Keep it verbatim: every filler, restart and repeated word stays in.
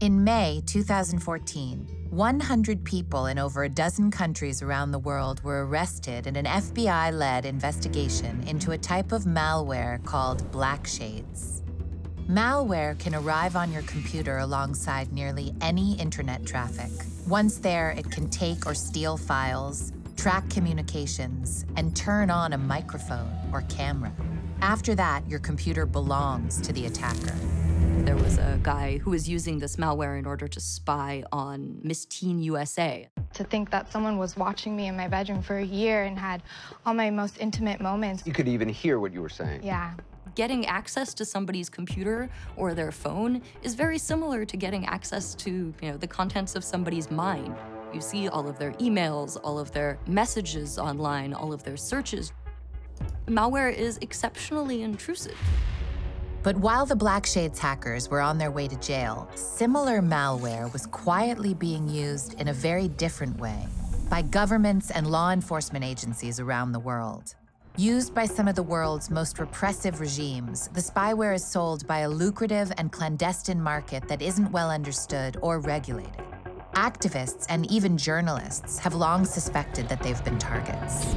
In May two thousand fourteen, one hundred people in over a dozen countries around the world were arrested in an F B I-led investigation into a type of malware called BlackShades. Malware can arrive on your computer alongside nearly any internet traffic. Once there, it can take or steal files, track communications, and turn on a microphone or camera. After that, your computer belongs to the attacker. There was a guy who was using this malware in order to spy on Miss Teen U S A. To think that someone was watching me in my bedroom for a year and had all my most intimate moments. You could even hear what you were saying. Yeah. Getting access to somebody's computer or their phone is very similar to getting access to, you know, the contents of somebody's mind. You see all of their emails, all of their messages online, all of their searches. Malware is exceptionally intrusive. But while the BlackShades hackers were on their way to jail, similar malware was quietly being used in a very different way by governments and law enforcement agencies around the world. Used by some of the world's most repressive regimes, the spyware is sold by a lucrative and clandestine market that isn't well understood or regulated. Activists and even journalists have long suspected that they've been targets.